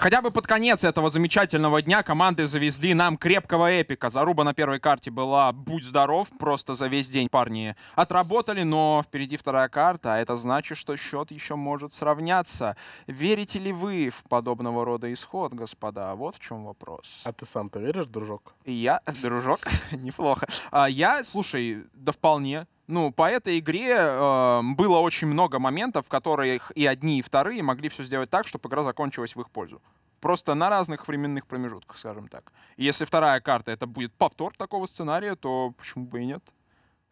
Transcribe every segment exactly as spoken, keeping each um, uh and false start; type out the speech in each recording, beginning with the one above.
Хотя бы под конец этого замечательного дня команды завезли нам крепкого эпика. Заруба на первой карте была «Будь здоров», просто за весь день парни отработали, но впереди вторая карта, а это значит, что счет еще может сравняться. Верите ли вы в подобного рода исход, господа? Вот в чем вопрос. А ты сам-то веришь, дружок? Я, дружок, неплохо. Я, слушай, да вполне. Ну, по этой игре э, было очень много моментов, в которых и одни, и вторые могли все сделать так, чтобы игра закончилась в их пользу. Просто на разных временных промежутках, скажем так. И если вторая карта — это будет повтор такого сценария, то почему бы и нет?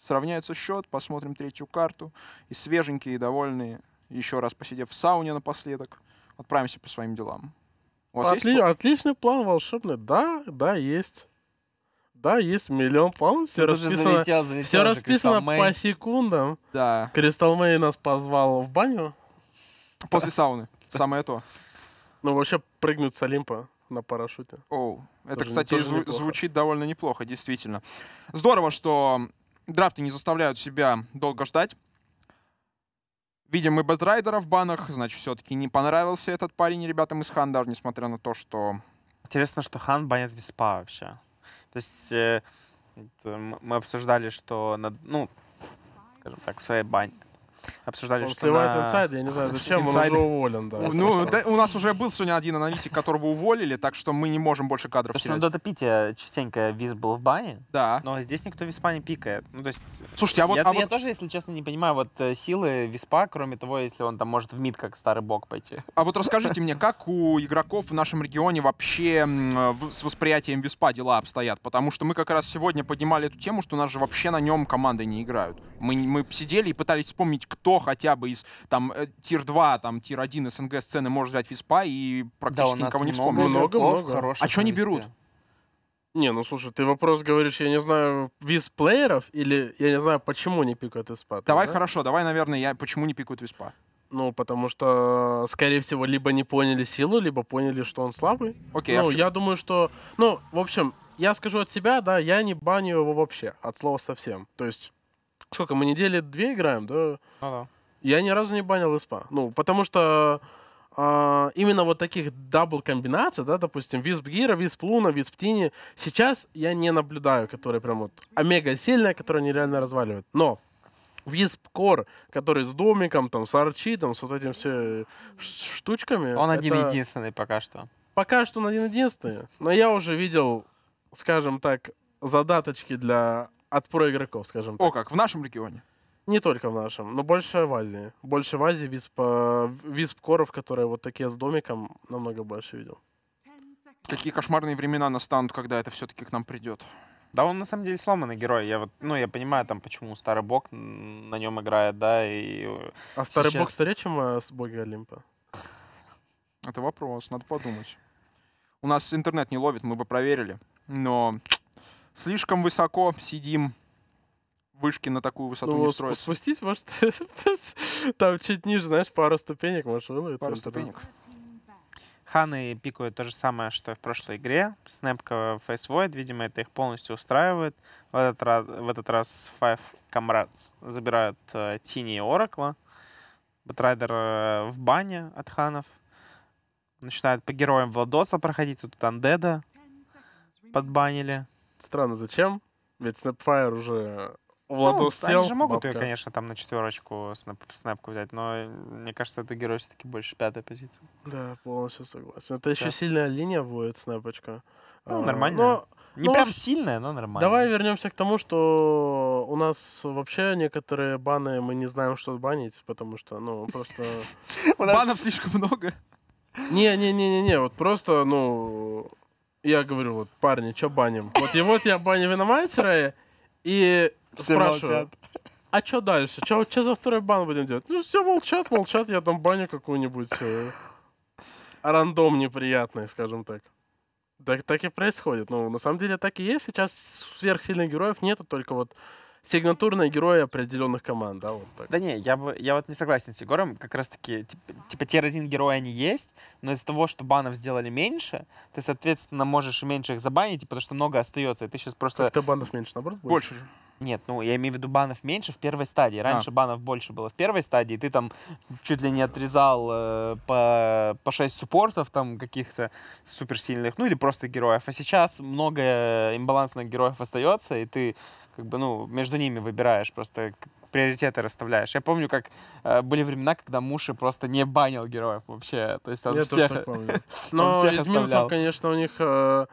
Сравняется счет, посмотрим третью карту. И свеженькие, и довольные, еще раз посидев в сауне напоследок, отправимся по своим делам. У вас Отли- есть план? Отличный план, волшебный. Да, да, есть. Да, есть миллион планов, все расписано, залетел, залетел все расписано по секундам. Да. Crystal May нас позвал в баню. После сауны, самое то. Ну, вообще прыгнуть с Олимпа на парашюте. Оу, это, кстати, звучит довольно неплохо, действительно. Здорово, что драфты не заставляют себя долго ждать. Видим и Бэтрайдера в банах, значит, все-таки не понравился этот парень ребятам из Хандар, несмотря на то, что... Интересно, что Хан банит Виспа вообще. То есть э, мы обсуждали, что, на, ну, скажем так, в своей бане. Обсуждали, он что сливает на... инсайд, я не знаю, зачем, он уже уволен. Да, ну, да, у нас уже был сегодня один аналитик, которого уволили, так что мы не можем больше кадров терять. Потому что на Дотапите частенько Виз был в бане, да, но здесь никто Виспа не пикает. Ну, то есть, слушайте, а вот, я, а я вот... тоже, если честно, не понимаю вот силы Виспа, кроме того, если он там может в мид как старый бог пойти. А вот расскажите мне, как у игроков в нашем регионе вообще с восприятием Виспа дела обстоят? Потому что мы как раз сегодня поднимали эту тему, что у нас же вообще на нем команды не играют. Мы, мы сидели и пытались вспомнить, кто хотя бы из там тир два, там тир один СНГ сцены может взять Виспа, и практически да, никого не вспомнил. Много, много, много. А что они берут? Не, ну слушай, ты вопрос говоришь, я не знаю, Висплееров, или я не знаю, почему не пикают Виспа. Давай да? Хорошо, давай, наверное, я почему не пикают Виспа. Ну, потому что, скорее всего, либо не поняли силу, либо поняли, что он слабый. Окей, ну, а я думаю, что... Ну, в общем, я скажу от себя, да, я не баню его вообще, от слова совсем. То есть... Сколько, мы недели две играем, да? Ага. Я ни разу не банил Виспа. Ну, потому что э, именно вот таких дабл-комбинаций, да, допустим, Висп Гира, Висп Луна, Висп Тини, сейчас я не наблюдаю, которые прям вот омега сильная, которая нереально разваливает. Но Висп Кор, который с домиком, там, с арчи, там, с вот этим все штучками... Он это... один-единственный пока что. Пока что он один-единственный. Но я уже видел, скажем так, задаточки для... От проигроков, скажем так. О, как? В нашем регионе? Не только в нашем, но больше в Азии. Больше в Азии висп-коров, которые вот такие с домиком, намного больше видел. Какие кошмарные времена настанут, когда это все-таки к нам придет. Да, он на самом деле сломанный герой. Я вот, ну, я понимаю, там, почему старый бог на нем играет, да, и... А старый сейчас... бог старее, чем с боги Олимпа? Это вопрос, надо подумать. У нас интернет не ловит, мы бы проверили, но... Слишком высоко сидим. Вышки на такую высоту ну, не строятся. Спустись, может, там чуть ниже, знаешь, пару ступенек, может, выловится. Пару ступенек. Ханы пикают то же самое, что и в прошлой игре. Снэпка, фейсвойд, видимо, это их полностью устраивает. В этот раз, в этот раз Five Comrades забирают Тини и Оракла. Бэтрайдер в бане от ханов. Начинают по героям Владоса проходить, тут Андеда подбанили. Странно, зачем? Ведь Snapfire уже Владос ну, сел. Они же могут бабка. Ее, конечно, там на четверочку снэп, снэпку взять, но мне кажется, это герой все-таки больше пятой позиции. Да, полностью согласен. Это сейчас. Еще сильная линия будет, снэпочка. Ну, а, нормально. Но, не ну, прям сильная, но нормально. Давай вернемся к тому, что у нас вообще некоторые баны, мы не знаем, что банить, потому что, ну, просто... Банов слишком много. Не-не-не-не-не, вот просто, ну... Я говорю, вот, парни, чё баним? Вот и вот я баню Виномансера и все спрашиваю, молчат. А чё дальше? Чё, чё за второй бан будем делать? Ну все молчат, молчат, я там баню какую-нибудь э, рандом неприятный, скажем так. Так. Так и происходит. Ну, на самом деле так и есть. Сейчас сверхсильных героев нету, только вот сигнатурные герои определенных команд, да, вот так. Да не, я, бы, я вот не согласен с Егором, как раз таки, типа, типа тир один герои они есть, но из-за того, что банов сделали меньше, ты, соответственно, можешь меньше их забанить, потому что много остается, и ты сейчас просто... Как-то банов меньше, наоборот, больше. Больше же. Нет, ну я имею в виду банов меньше в первой стадии. Раньше а. банов больше было в первой стадии. Ты там чуть ли не отрезал э, по, по шесть суппортов там каких-то суперсильных, ну или просто героев. А сейчас много имбалансных героев остается, и ты как бы, ну, между ними выбираешь, просто приоритеты расставляешь. Я помню, как э, были времена, когда Муши просто не банил героев вообще. То есть он я всех, тоже так помню. Но из минусов, конечно, у них... Э,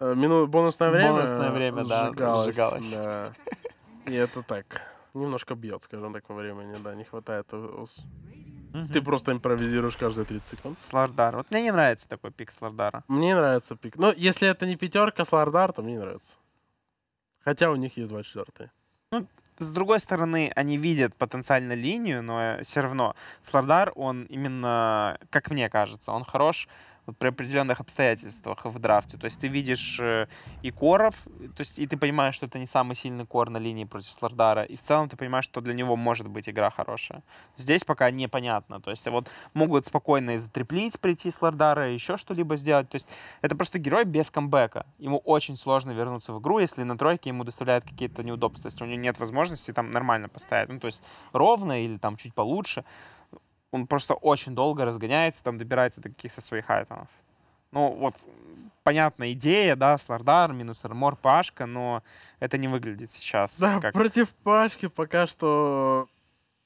Мину... Бонусное время? Бонусное время, да, сжигалось. Да. И это так, немножко бьет, скажем так, во времени, да, не хватает. Mm-hmm. Ты просто импровизируешь каждые тридцать секунд. Слардар, вот мне не нравится такой пик Слардара. Мне нравится пик, но если это не пятерка Слардар, то мне не нравится. Хотя у них есть двадцать четвёртый. Ну, с другой стороны, они видят потенциально линию, но все равно Слардар, он именно, как мне кажется, он хорош вот при определенных обстоятельствах в драфте. То есть ты видишь и коров, то есть и ты понимаешь, что это не самый сильный кор на линии против Слардара, и в целом ты понимаешь, что для него может быть игра хорошая. Здесь пока непонятно. То есть вот могут спокойно и затреплить, прийти Слардара, еще что-либо сделать. То есть это просто герой без камбэка. Ему очень сложно вернуться в игру, если на тройке ему доставляют какие-то неудобства, если у него нет возможности там нормально поставить. Ну, то есть ровно или там чуть получше. Он просто очень долго разгоняется, там добирается до каких-то своих айтемов. Ну, вот, понятная идея, да, Слардар, минус армор, Пашка, но это не выглядит сейчас. Да, как... против Пашки пока что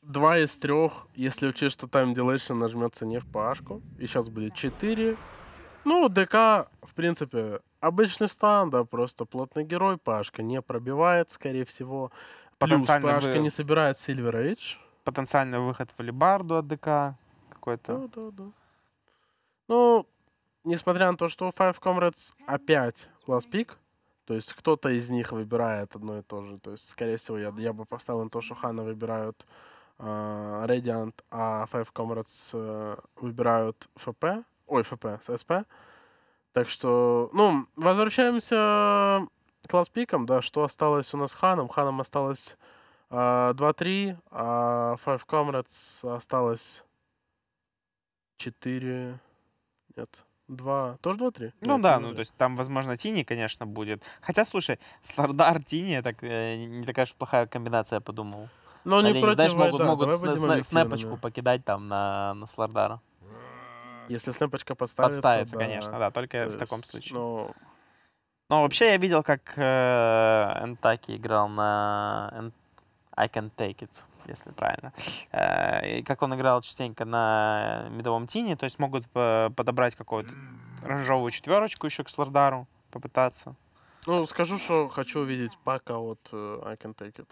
два из трех, если учесть, что Time Dilation нажмется не в Пашку. И сейчас будет четыре. Ну, ДК, в принципе, обычный стан, да, просто плотный герой. Пашка не пробивает, скорее всего. Плюс Пашка вы... не собирает Silver Age. Потенциальный выход в алебарду от ДК какой-то. Да, да, да. Ну, несмотря на то, что у Five Comrades опять last pick, то есть кто-то из них выбирает одно и то же. То есть, скорее всего, я, я бы поставил на то, что Хана выбирают э, Radiant, а Five Comrades э, выбирают ФП. Ой, ФП, с СП. Так что, ну, возвращаемся к last pick'ам, да, что осталось у нас с Ханом. Ханом осталось... два три, а Five Comrades осталось четыре, нет, два, тоже два три. Ну нет, да, ну то есть там, возможно, Тини, конечно, будет. Хотя, слушай, Слардар, Тини, так, не такая уж плохая комбинация, я подумал. Но не против, знаешь, могут, да, могут сна сна снэпочку покидать там на, на Слардара. Если снэпочка подставится. Подставится, да, конечно, да, только то в таком есть, случае. Но... но вообще я видел, как э, Энтаки играл на... I can take it, если правильно. И как он играл частенько на медовом тине, то есть могут подобрать какую-то рожевую четверочку еще к Слардару, попытаться. Ну, скажу, что хочу увидеть пака от I can take it.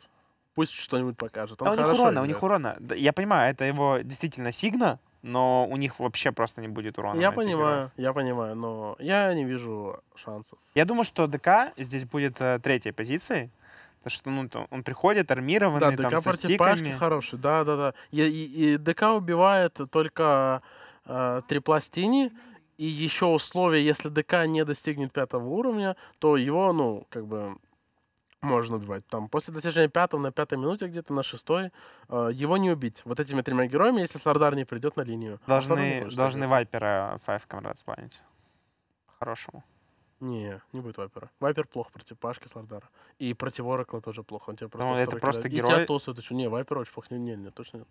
Пусть что-нибудь покажет. Он а у них урона, играет. у них урона. Я понимаю, это его действительно сигна, но у них вообще просто не будет урона. Я понимаю, я понимаю, но я не вижу шансов. Я думаю, что ДК здесь будет третьей позицией. Что, ну, он приходит армированный, да, там, ДК со стиками. Да, ДК против Пашки хороший, да-да-да. И, и, и ДК убивает только э, три пластини, и еще условие, если ДК не достигнет пятого уровня, то его, ну, как бы, можно убивать. Там, после достижения пятого, на пятой минуте где-то, на шестой, э, его не убить. Вот этими тремя героями, если Слардар не придет на линию. Должны, а должны Вайпера Five Comrades спанить. По-хорошему. Не, не будет Вайпера. Вайпер плохо против Пашки Слардара. И против Оракла тоже плохо. Он тебя просто, ну, это просто герой... И тебя тосует еще. Не, Вайпер очень плохо. Не, не, не, точно нет.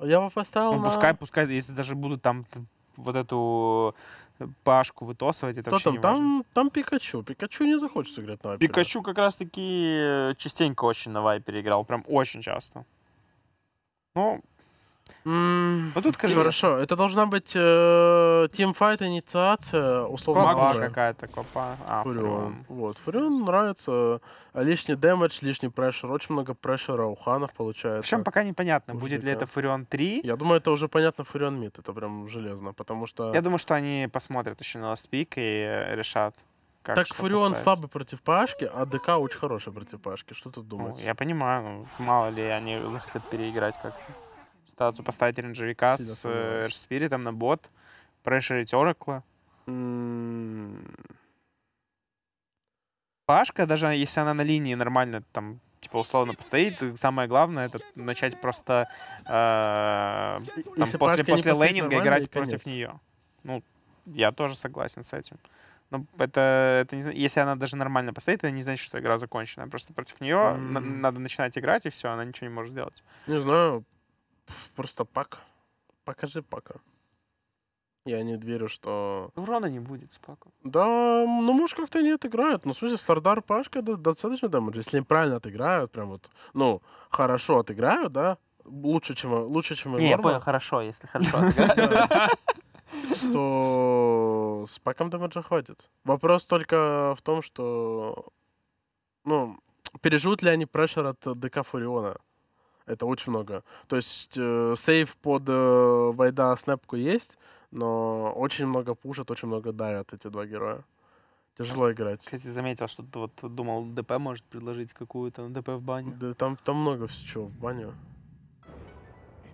Я его поставил, ну, на... пускай, пускай, если даже будут там вот эту Пашку вытосывать, это вообще не важно. Там, там Пикачу. Пикачу не захочется играть на Вайпере. Пикачу как раз-таки частенько очень на Вайпере играл. Прям очень часто. Ну... Mm, ну, тут, кажется, хорошо, это должна быть э, тимфайт, инициация, условно. Копа какая-то, копа. А, Фурион. Вот, Фурион нравится. Лишний дэмэдж, лишний прешер. Очень много прешера у ханов получается. Причем пока непонятно, Пусть будет ли это Фурион три. Я думаю, это уже понятно, Фурион мид. Это прям железно, потому что... Я думаю, что они посмотрят еще на ластпик и решат. Как, так Фурион поставить. Слабый против Пашки, а ДК очень хороший против Пашки. Что тут думать? Ну, я понимаю, ну, мало ли они захотят переиграть как-то. Ситуацию поставить ренджевика с Эшспиритом на бот, прешерить Оракла. Пашка, даже если она на линии нормально там, типа, условно постоит, самое главное это начать просто э, там, после, после лейнинга играть против нее. Ну, я тоже согласен с этим. Но это, это не, если она даже нормально постоит, это не значит, что игра закончена. Просто против нее mm-hmm. на, надо начинать играть, и все, она ничего не может делать. Не знаю, просто пак. Покажи пака. Я не верю, что... Урона не будет с паком. Да, ну, может, как-то они отыграют. Но, в смысле, Стардар Пашка достаточно дамаж. Если правильно отыграют, прям вот, ну, хорошо отыграют, да? Лучше, чем лучше, чем не, я понял, хорошо, если хорошо отыграют. То с паком дамаджа хватит. Вопрос только в том, что... Ну, переживут ли они прешер от ДК Фуриона? Это очень много. То есть э, сейв под э, Вайда снэпку есть, но очень много пушат, очень много дают эти два героя. Тяжело играть. Кстати, заметил, что ты вот думал, ДП может предложить какую-то на ДП в бане. Да, там, там много всего в бане.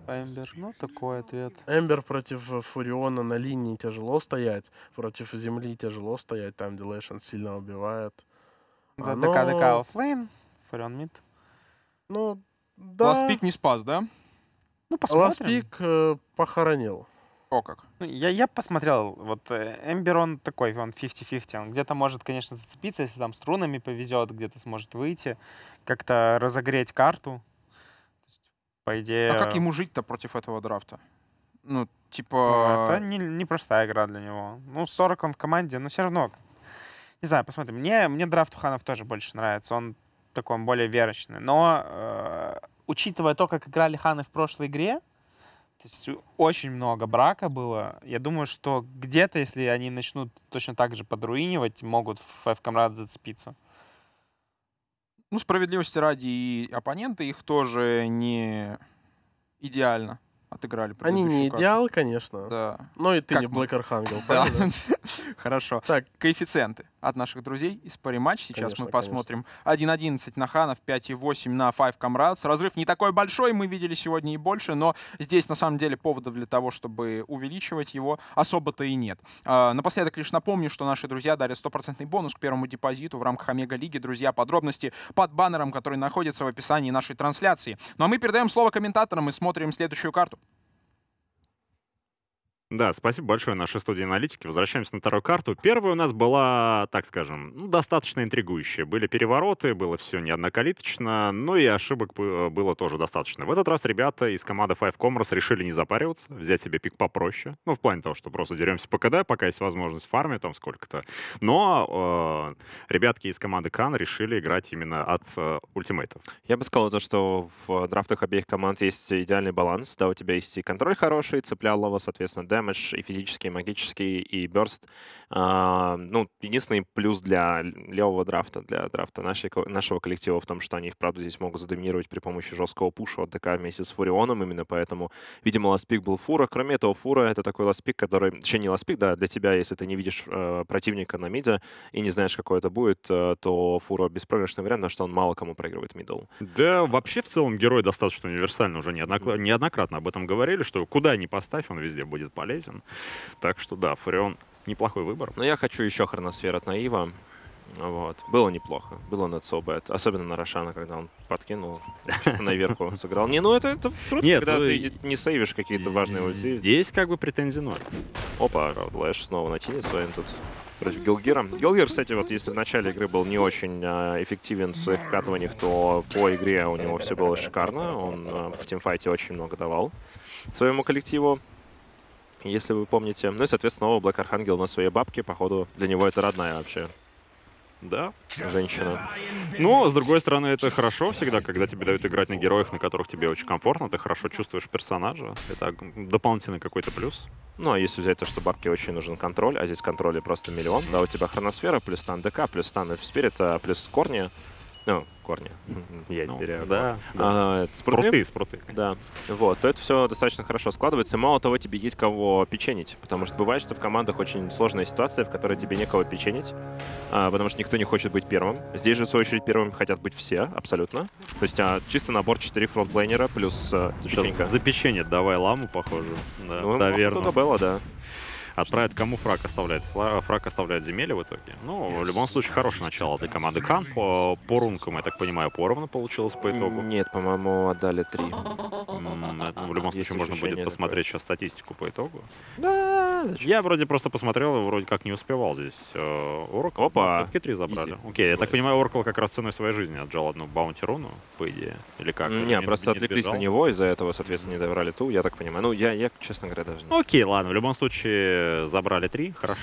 Эмбер, ну такой ответ. Эмбер против Фуриона на линии тяжело стоять, против земли тяжело стоять, там Дилейшн сильно убивает. Да, Оно... ДК, ДК оффлейн, Фурион мид. Ну, да. Ластпик не спас, да? Ну, посмотрим. Ластпик э, похоронил. О как. Ну, я, я посмотрел, вот Эмбер, он такой, он пятьдесят на пятьдесят, он где-то может, конечно, зацепиться, если там струнами повезет, где-то сможет выйти, как-то разогреть карту. По идее... А как ему жить-то против этого драфта? Ну, типа... Ну, это не, не простая игра для него. Ну, сорок он в команде, но все равно... Не знаю, посмотрим. Мне, мне драфт Уханов тоже больше нравится. Он такой, он более верочный. Но, э, учитывая то, как играли Ханы в прошлой игре, то есть очень много брака было, я думаю, что где-то, если они начнут точно так же подруинивать, могут в F-Comrade зацепиться. Ну, справедливости ради, и оппоненты их тоже не идеально отыграли. Они не карту. Идеал, конечно. Да. Но и ты как не Блэк Архангел. Хорошо. Так, коэффициенты от наших друзей из Париматч. Сейчас мы посмотрим. один одиннадцать на Ханов, пять восемь на Five Comrades. Разрыв не такой большой, мы видели сегодня и больше, но здесь на самом деле поводов для того, чтобы увеличивать его, особо-то и нет. Напоследок лишь напомню, что наши друзья дарят стопроцентный бонус к первому депозиту в рамках Омега-лиги. Друзья, подробности под баннером, который находится в описании нашей трансляции. Ну а мы передаем слово комментаторам и смотрим следующую карту. Да, спасибо большое нашей студии аналитики. Возвращаемся на вторую карту. Первая у нас была, так скажем, ну, достаточно интригующая. Были перевороты, было все неоднокалиточно, но и ошибок было тоже достаточно. В этот раз ребята из команды Five Commerce решили не запариваться, взять себе пик попроще. Ну, в плане того, что просто деремся по КД, пока есть возможность фармить там сколько-то. Но э, ребятки из команды Кан решили играть именно от э, ультимейтов. Я бы сказал, что в драфтах обеих команд есть идеальный баланс. Да, у тебя есть и контроль хороший, цеплялого, соответственно, да, дэмэдж, и физический, и магический, и бёрст. А, ну, единственный плюс для левого драфта, для драфта нашей, нашего коллектива в том, что они, вправду, здесь могут задоминировать при помощи жесткого пуша от ДК вместе с Фурионом. Именно поэтому, видимо, ластпик был фура. Кроме этого, фура — это такой ластпик, который... Точнее, не ластпик, да, для тебя, если ты не видишь э, противника на миде и не знаешь, какой это будет, э, то фура — беспроигрышный вариант, потому что он мало кому проигрывает мидл. Да, вообще, в целом, герой достаточно универсальный. Уже неоднократно об этом говорили, что куда ни поставь, он везде будет полезен. Так что да, Фурион неплохой выбор. Но я хочу еще хроносфер от Наива. Вот. Было неплохо. Было not so bad. Особенно на Рошана, когда он подкинул, чисто наверху сыграл. Не, ну это, это круто, нет, когда ну, ты не сейвишь какие-то важные ульты. Здесь как бы претензий ноль. Опа, Лэш снова на тени своим тут против Гилгира. Гилгир, кстати, вот если в начале игры был не очень а, эффективен в своих вкатываниях, то по игре у него все было шикарно. Он а, в тимфайте очень много давал своему коллективу, если вы помните. Ну и, соответственно, снова Блэк Архангел на своей бабке. Походу, для него это родная вообще. Да, женщина. Но, с другой стороны, это хорошо всегда, когда тебе дают играть на героях, на которых тебе очень комфортно, ты хорошо чувствуешь персонажа. Это дополнительный какой-то плюс. Ну, а если взять то, что бабке очень нужен контроль, а здесь контроля просто миллион. Да, у тебя хроносфера, плюс стан ДК, плюс стан F-Spirit, плюс корни. Ну, корни. Я ну, теперь... Да, да. А, спруты, спруты. Да. Вот. То это все достаточно хорошо складывается. Мало того, тебе есть кого печенить. Потому что бывает, что в командах очень сложная ситуация, в которой тебе некого печенить. А, потому что никто не хочет быть первым. Здесь же, в свою очередь, первым хотят быть все. Абсолютно. То есть а, чисто набор четыре фронтлейнера плюс а, печенька. За печенье давай ламу, похоже. Да, ну, наверное. Кто-то было, да. Отправят кому фраг оставляет? Фраг оставляет земелье в итоге. Ну, в любом случае, хорошее начало этой команды Кан. По, по рункам, я так понимаю, поровну получилось по итогу. Нет, по-моему, отдали три. В любом Есть случае, можно будет такое. посмотреть сейчас статистику по итогу. Да, зачем? Я вроде просто посмотрел, вроде как не успевал здесь. Оракл. Опа, все-таки три забрали. Изи. Окей, я Бывает. так понимаю, Оракл как раз ценой своей жизни отжал одну баунти-руну, по идее. Или как? Не, не просто не отвлеклись на него, из-за этого, соответственно, не добрали ту, я так понимаю. Ну, я, я честно говоря, даже не... Окей, ладно, в любом случае, забрали три, хорошо.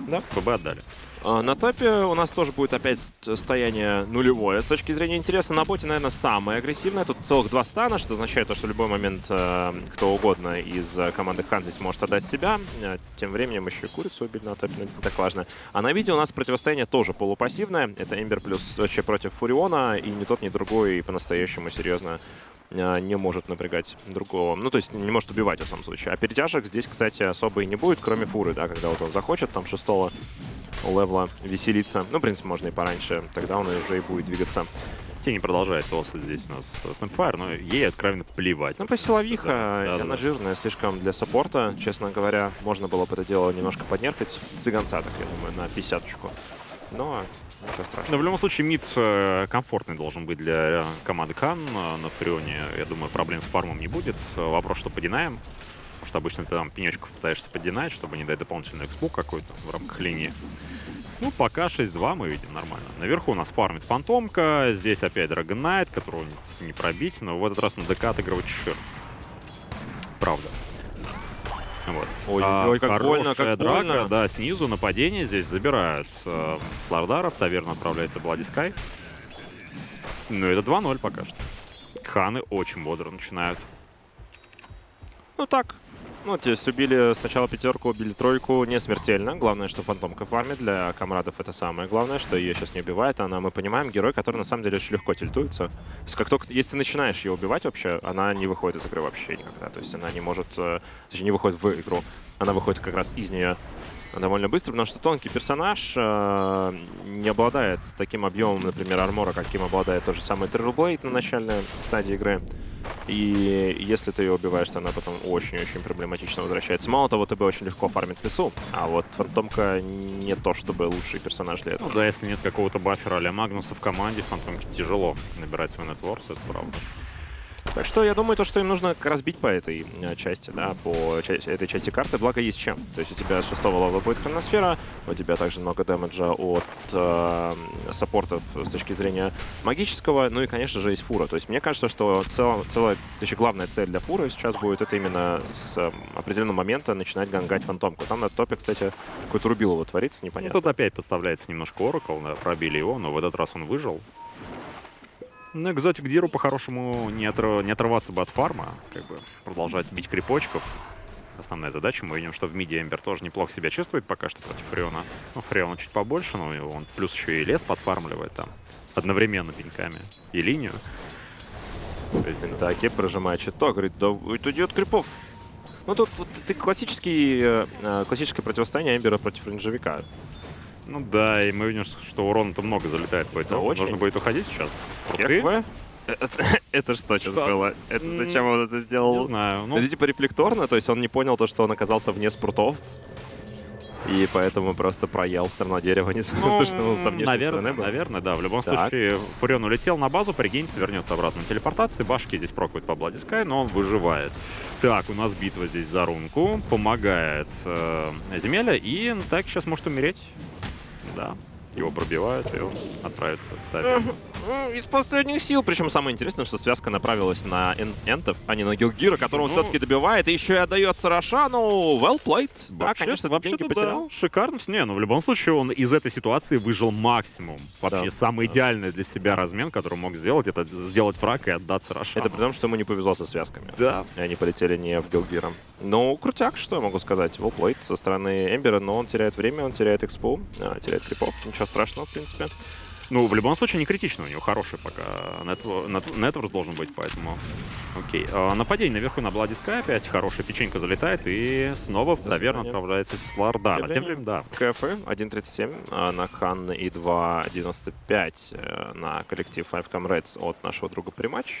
Да. ПБ отдали. На топе у нас тоже будет опять состояние нулевое. С точки зрения интереса, на боте, наверное, самое агрессивное. Тут целых два стана, что означает то, что в любой момент э, кто угодно из команды Хан здесь может отдать себя. Тем временем еще курицу убили на топе, но не так важно. А на виде у нас противостояние тоже полупассивное. Это Эмбер плюс Че против Фуриона, и ни тот, ни другой по-настоящему серьезно не может напрягать другого. Ну, то есть не может убивать, в самом случае. А перетяжек здесь, кстати, особо и не будет, кроме фуры, да, когда вот он захочет, там шестого левла веселиться. Ну, в принципе, можно и пораньше, тогда он уже и будет двигаться. Тени продолжает толстый здесь у нас Снэпфайр, но ей откровенно плевать. Ну, по силовиха, да, да, она да. жирная слишком для саппорта, честно говоря. Можно было бы это дело немножко поднерфить. Цыганца, так, я думаю, на пятидесяточку. Но... Ничего страшного. Но в любом случае мид комфортный должен быть для команды Кан. На Фурионе, я думаю, проблем с фармом не будет. Вопрос, что подинаем. Потому что обычно ты там пенечков пытаешься подинать, чтобы не дать дополнительную экспу какой-то в рамках линии. Ну, пока шесть-два мы видим нормально. Наверху у нас фармит Фантомка. Здесь опять Dragon Knight, которого не пробить. Но в этот раз на ДК отыгрывать Шир. Правда. Вот. Ой, а, ой, как хорошая больно, как драка, больно. да, снизу нападение здесь забирают э, Слардаров, в таверну отправляется Блади Скай. Ну, это два ноль пока что. Ханы очень бодро начинают. Ну так, ну, то есть убили сначала пятерку, убили тройку, не смертельно. Главное, что Фантомка фармит, для комрадов это самое главное, что ее сейчас не убивает. Она, мы понимаем, герой, который на самом деле очень легко тильтуется. То есть как только, если ты начинаешь ее убивать вообще, она не выходит из игры вообще никогда. То есть она не может, точнее, не выходит в игру. Она выходит как раз из нее довольно быстро, потому что тонкий персонаж э, не обладает таким объемом, например, армора, каким обладает тот же самый Террорблейд на начальной стадии игры. И если ты ее убиваешь, то она потом очень-очень проблематично возвращается. Мало того, ТБ очень легко фармит в лесу, а вот Фантомка не то чтобы лучший персонаж для этого. Ну да, если нет какого-то баффера а-ля Магнуса в команде, Фантомке тяжело набирать свой нетворс, это правда. Так что я думаю, то, что им нужно разбить по этой части, да, по ча этой части карты, благо есть чем. То есть у тебя с шестого левла будет хроносфера, у тебя также много дэмэджа от э, саппортов с точки зрения магического, ну и, конечно же, есть фура. То есть мне кажется, что цел целая, точнее, главная цель для фуры сейчас будет это именно с э, определенного момента начинать гангать Фантомку. Там на топе, кстати, какое-то рубилово творится, непонятно. Ну, тут опять подставляется немножко Оракл, да, пробили его, но в этот раз он выжил. Ну, Экзотик Диру по-хорошему не, отрыв... не отрываться бы от фарма, как бы продолжать бить крипочков. Основная задача. Мы видим, что в миде Эмбер тоже неплохо себя чувствует пока что против Фуриона. Ну, Фуриона чуть побольше, но он плюс еще и лес подфармливает там одновременно пеньками и линию. Таки прожимает читок, говорит, да идет крипов. Ну, тут вот, ты классический, классическое противостояние Эмбера против ренджевика. Ну да, и мы видим, что урона-то много залетает, поэтому да, нужно будет уходить сейчас. Это что сейчас было? Это зачем он это сделал? Не знаю. Это типа рефлекторно, то есть он не понял то, что он оказался вне спрутов. И поэтому просто проел все равно дерево, несмотря на то, что он сам не Наверное, наверное, да. В любом случае, Фурион улетел на базу, пригинется, вернется обратно на телепортации. Башки здесь прокают по Блади Скай, но он выживает. Так, у нас битва здесь за рунку. Помогает земелья, и так сейчас может умереть. Да, его пробивают, и он отправится в таверну. Из последних сил. Причем самое интересное, что связка направилась на эн энтов, а не на Гилгира, которого ну, он все-таки добивает, и еще и отдается Рошану. Well played. Да, вообще, конечно, вообще потерял. Да, шикарно. Не, но ну, в любом случае он из этой ситуации выжил максимум. Вообще да, самый да. идеальный для себя размен, который мог сделать, это сделать фраг и отдаться Рошану. Это при том, что ему не повезло со связками. Да. И они полетели не в Гилгира. Ну, крутяк, что я могу сказать. Well played со стороны Эмбера, но он теряет время, он теряет экспу, теряет крипов. Ничего страшного, в принципе. Ну, в любом случае, не критично. У него хороший пока нетворс должен быть, поэтому окей. А, нападение наверху на Блади Скай опять. Хорошая печенька залетает и снова в таверну отправляется Слардар. А тем временем, да. КФы один тридцать семь на Хан и два девяносто пять на коллектив Five Comrades от нашего друга Приматч.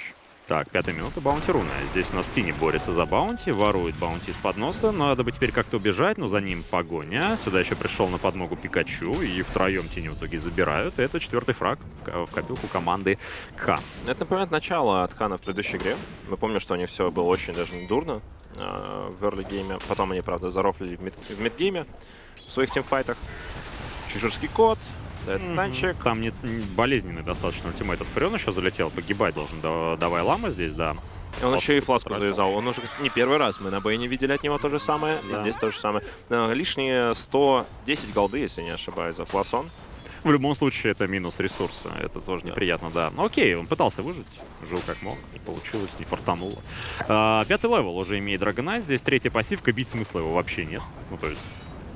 Так, пятая минута, баунти руна. Здесь у нас Тини борется за баунти, ворует баунти из-под носа. Надо бы теперь как-то убежать, но за ним погоня. Сюда еще пришел на подмогу Пикачу, и втроем Тини в итоге забирают. Это четвертый фраг в копилку команды К. Это напоминает начало от Хана в предыдущей игре. Мы помним, что у них все было очень даже недурно э, в эрли-гейме. Потом они, правда, зарофлили в, мид в мидгейме в своих тимфайтах. Чеширский кот. Mm-hmm. Там не, не болезненный достаточно ультимейт от Фуриона еще залетел. Погибать должен. Да, давай лама здесь, да. Он Флот еще и фласку завязал. Он уже не первый раз. Мы на бэйне видели от него то же самое. Да. И здесь то же самое. Лишние сто десять голды, если не ошибаюсь, за фласон. В любом случае, это минус ресурса. Это тоже да. неприятно, да. Но окей, он пытался выжить. Жил как мог. Не получилось, не фартануло. А, пятый левел уже имеет Драгонайт. Здесь третья пассивка. Бить смысла его вообще нет. Ну, то есть...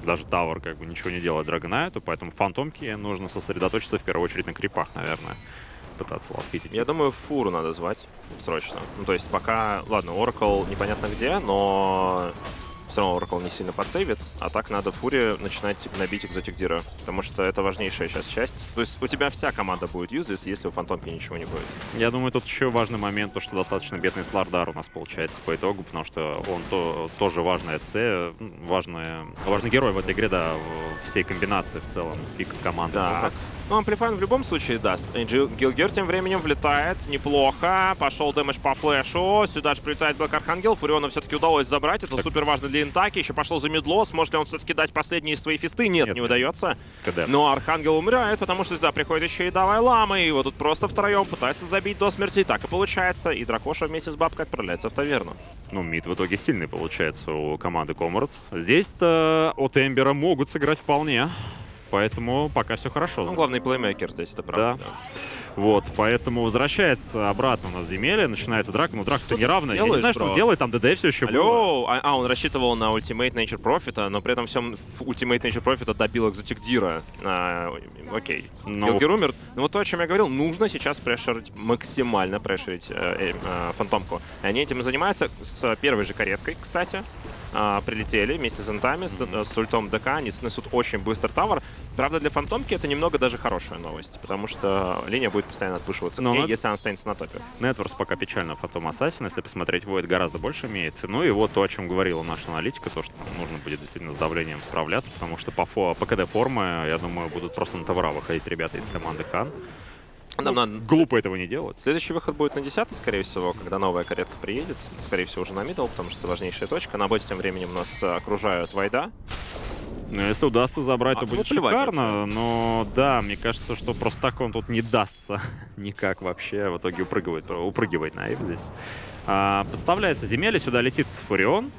Даже Тавр как бы ничего не делает Драгонайту, поэтому фантомки нужно сосредоточиться в первую очередь на крипах, наверное. Пытаться ласкить. Я думаю, фуру надо звать срочно. Ну, то есть пока... Ладно, Оракл непонятно где, но... Все равно Оракл не сильно подсейвит, а так надо Фури начинать набить экзотик дира, потому что это важнейшая сейчас часть. То есть у тебя вся команда будет юзлес, если у Фантомки ничего не будет. Я думаю, тут еще важный момент, то что достаточно бедный Слардар у нас получается по итогу, потому что он то, тоже важная цель, важная, важный герой в этой игре, да, всей комбинации в целом, пик команды. Да. Ну, Amplify в любом случае даст. Гилгер тем временем влетает. Неплохо. Пошел дэмэдж по флешу. Сюда же прилетает Блэк Архангел. Фуриона все-таки удалось забрать. Это так. Супер важно для интаки. Еще пошел за медло. Сможет ли он все-таки дать последние свои фисты? Нет, нет не нет. удается. КД. Но Архангел умирает, потому что сюда приходит еще и Давай Лама. И его тут просто втроем пытается забить до смерти. И так и получается. И Дракоша вместе с бабкой отправляется в таверну. Ну, мид в итоге сильный получается у команды Комрадс. Здесь-то от Эмбера могут сыграть вполне. Поэтому пока все хорошо. Ну, главный плеймейкер здесь, это правда. Да. Да. Вот, поэтому возвращается обратно на земелье, начинается драка. Ну, драка-то неравная. Я не знаю, что он делает, там ДД все еще было. А, а, он рассчитывал на ультимейт Nature Profit, но при этом всем ультимейт Nature Profit добил экзотик дира. А, окей. Но... Гилгер умер. Но вот то, о чем я говорил, нужно сейчас прешерить, максимально прешерить э, э, э, фантомку. И они этим и занимаются с первой же кареткой, кстати. А, прилетели вместе с интами, mm-hmm. с, с ультом ДК, они снесут очень быстро тавер. Правда, для фантомки это немного даже хорошая новость, потому что линия будет постоянно отпушиваться, но к ней, это... если она останется на топе. Нетворс пока печально Фантом Ассасин, если посмотреть, Войд гораздо больше имеет. Ну и вот то, о чем говорила наша аналитика, то, что нужно будет действительно с давлением справляться, потому что по, фо... по КД формы, я думаю, будут просто на тавра выходить ребята из команды Хан. Нам ну, надо... Глупо этого не делать. Следующий выход будет на десятый, скорее всего, когда новая каретка приедет. Скорее всего, уже на мидл, потому что важнейшая точка. На боте тем временем нас окружают Вайда. Ну, если удастся забрать, а то будет шикарно. Но да, мне кажется, что просто так он тут не дастся никак вообще. В итоге упрыгивает, упрыгивает Наив здесь. А, подставляется земелье, сюда летит Фурион.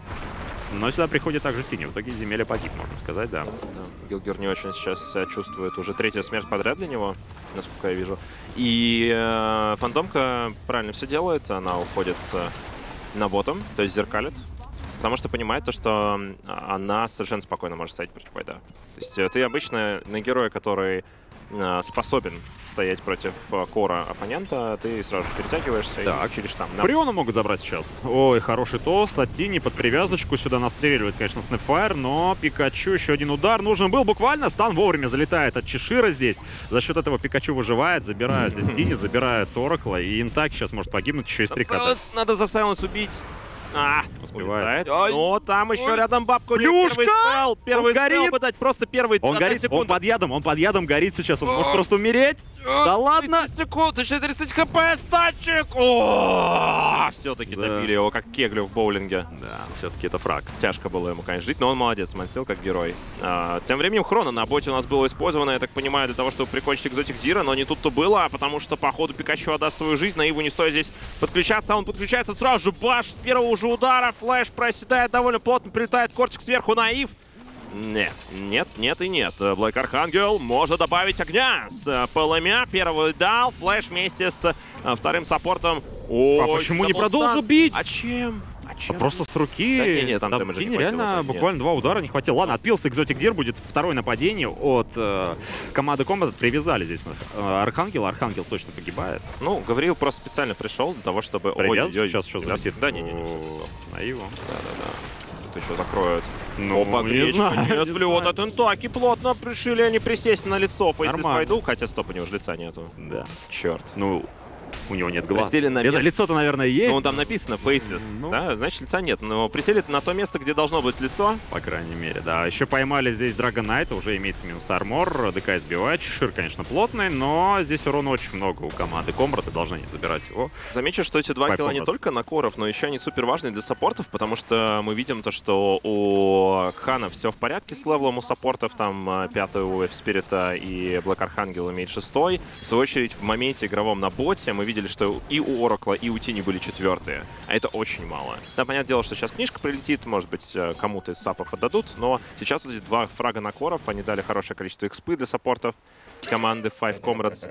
Но сюда приходит также Тини. В итоге земелье погиб, можно сказать, да. да. Гилгер не очень сейчас себя чувствует. Уже третья смерть подряд для него, насколько я вижу. И э, Фантомка правильно все делает. Она уходит э, на ботом, то есть зеркалит. Потому что понимает то, что она совершенно спокойно может стоять против Вайда. То есть э, ты обычно на героя, который э, способен стоять против э, кора оппонента, ты сразу же перетягиваешься да. и через там. На... Фуриона могут забрать сейчас. Ой, хороший тос. От Тини под привязочку сюда настреливает, конечно, Снэпфайр, но Пикачу еще один удар нужен был. Буквально стан вовремя залетает от Чешира здесь. За счет этого Пикачу выживает, забирают здесь Тини, забирают Оракла. И Интаки сейчас может погибнуть еще и стриката. Надо за Сайленс убить. А, успевает. Ой, но там еще ой, рядом бабку. Плюшка! Первый, первый горит. Подать, просто первый. Он горит. Секунды. Он под ядом. Он под ядом горит сейчас. Он о, может просто умереть. О, да ладно. Секунд. четыреста хп. Статчик. Все-таки да. добили его как кеглю в боулинге. Да. Все-таки это фраг. Тяжко было ему, конечно, жить, но он молодец. Мансил как герой. А, тем временем Хрона на боте у нас было использовано, я так понимаю, для того, чтобы прикончить экзотик дира, но не тут-то было, потому что по ходу Пикачу отдаст свою жизнь. Наиву не стоит здесь подключаться. Он подключается сразу же. Баш с первого уже удара, флэш проседает довольно плотно, прилетает кортик сверху, Наив. Нет, нет, нет и нет. Блэк Архангел может добавить огня с ПЛМя. Первый дал, флэш вместе с вторым саппортом. Ой, а почему не продолжил бить? А чем? А чем? А просто с руки. Да, не, не, там там не реально там, буквально нет. два удара не хватило. Ладно, отпился экзотик дир, будет второе нападение от э, команды Комбат. Привязали здесь Архангела. Архангел точно погибает. Ну, говорил, просто специально пришел для того, чтобы... Привяз, ой, сейчас еще залетит. Да, не, не, не. Наиву. Да-да-да. Тут еще закроют. Ну, опа, не знаю. Нет, не влет от Интаки плотно. Решили они присесть на лицо. Фейслес Пойду, хотя, стоп, у него же лица нету. Да. Черт. Ну... у него нет глаз. Лицо-то, наверное, есть. Ну, он там написано faceless, ну, да? Значит, лица нет. Но присели на то место, где должно быть лицо. По крайней мере, да. Еще поймали здесь Драгонайта, уже имеется минус армор, ДК избивает. Шир, конечно, плотный, но здесь урона очень много у команды Комбрат, и должны не забирать его. Замечу, что эти два Пай килла Комбрат. Не только на коров, но еще они супер важны для саппортов, потому что мы видим то, что у Хана все в порядке с левелом у саппортов, там пятый у Эфспирита и Блэк Архангел имеет шестой. В свою очередь, в моменте игровом на боте мы видели, что и у Оракла, и у Тини были четвертые, а это очень мало. Да, понятное дело, что сейчас книжка прилетит, может быть, кому-то из сапов отдадут, но сейчас вот эти два фрага на коров, они дали хорошее количество экспы для саппортов команды Five Comrades.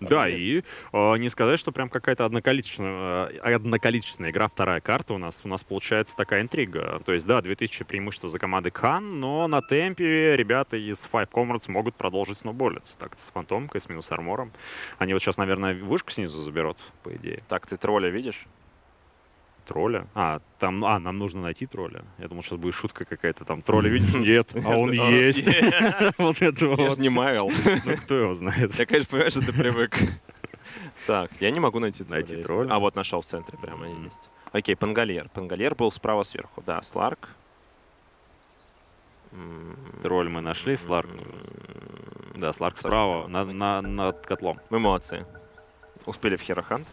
Да, и э, не сказать, что прям какая-то одноколичная, э, одноколичная игра, вторая карта у нас, у нас получается такая интрига. То есть, да, две тысячи преимущества за командой Кан, но на темпе ребята из Five Comrades могут продолжить сноуболиться. Так-то с Фантомкой, с минус армором. Они вот сейчас, наверное, вышку снизу заберут, по идее. Так, ты тролля видишь? Тролля? А, там, а, нам нужно найти тролля. Я думал, сейчас будет шутка какая-то там. Тролля видишь? Нет, а он есть. Вот это вот. Я же не Марвел. Ну, кто его знает. Я, конечно, понимаю, что ты привык. Так, я не могу найти тролля. А, вот нашел в центре прямо есть. Окей, Пангольер. Пангольер был справа сверху. Да, Сларк. Тролль мы нашли, Сларк. Да, Сларк справа, над котлом. Мы молодцы. Успели в Херохант.